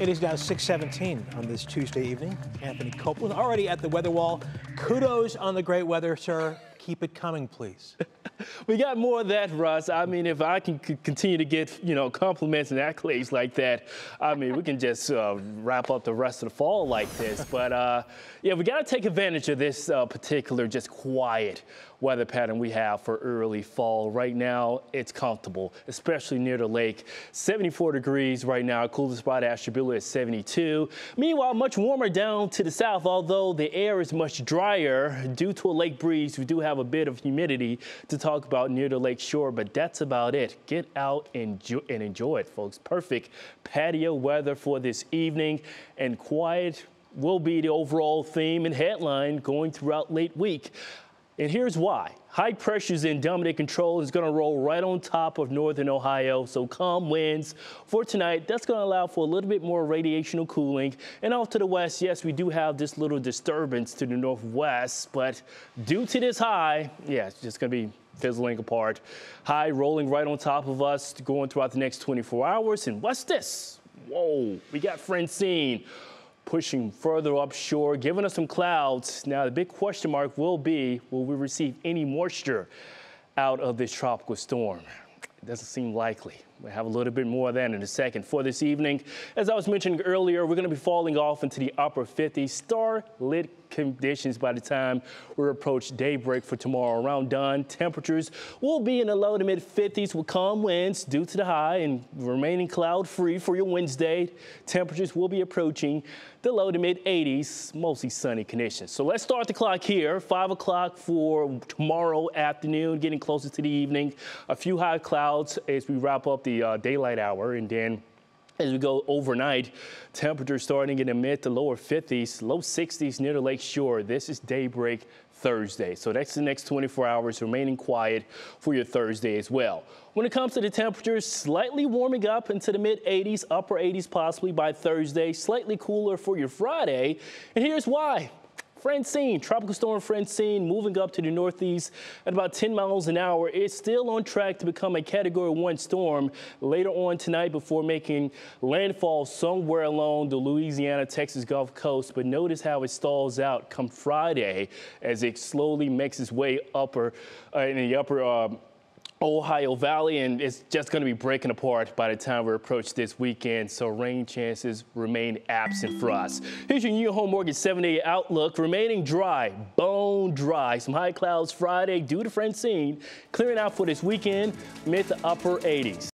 It is now 6:17 on this Tuesday evening. Anthony Copeland already at the weather wall. Kudos on the great weather, sir. Keep it coming, please. We got more of that, Russ. I mean, if I can continue to get, you know, compliments and accolades like that, I mean, we can just wrap up the rest of the fall like this. But, yeah, we got to take advantage of this particular just quiet weather pattern we have for early fall. Right now, it's comfortable, especially near the lake. 74 degrees right now. Coolest spot at Ashtabula is 72. Meanwhile, much warmer down to the south, although the air is much drier due to a lake breeze. We do have a bit of humidity to talk about near the lake shore, but that's about it. Get out and enjoy it, folks. Perfect patio weather for this evening, and quiet will be the overall theme and headline going throughout late week. And here's why. High pressure's in dominant control is going to roll right on top of northern Ohio, so calm winds for tonight. That's going to allow for a little bit more radiational cooling. And off to the west, yes, we do have this little disturbance to the northwest, but due to this high, yeah, it's just going to be fizzling apart. High rolling right on top of us going throughout the next 24 hours. And what's this? Whoa, we got Francine pushing further upshore, giving us some clouds. Now, the big question mark will be, will we receive any moisture out of this tropical storm? It doesn't seem likely. We'll have a little bit more of that in a second. For this evening, as I was mentioning earlier, we're going to be falling off into the upper 50s, star-lit conditions by the time we approach daybreak for tomorrow. Around dawn, temperatures will be in the low to mid 50s with calm winds due to the high and remaining cloud-free for your Wednesday. Temperatures will be approaching the low to mid 80s, mostly sunny conditions. So let's start the clock here, 5 o'clock for tomorrow afternoon, getting closer to the evening. A few high clouds as we wrap up the daylight hour, and then as we go overnight, temperatures starting in the mid to lower 50s, low 60s near the lake shore. This is daybreak Thursday. So that's the next 24 hours remaining quiet for your Thursday as well. When it comes to the temperatures, slightly warming up into the mid 80s, upper 80s possibly by Thursday, slightly cooler for your Friday. And here's why. Francine, Tropical Storm Francine, moving up to the northeast at about 10 miles an hour. It's still on track to become a Category 1 storm later on tonight before making landfall somewhere along the Louisiana-Texas Gulf Coast. But notice how it stalls out come Friday as it slowly makes its way upper in the upper Ohio Valley, and it's just going to be breaking apart by the time we approach this weekend, so rain chances remain absent for us. Here's your new home mortgage 7-day outlook. Remaining dry, bone dry. Some high clouds Friday due to Francine, clearing out for this weekend, mid to upper 80s.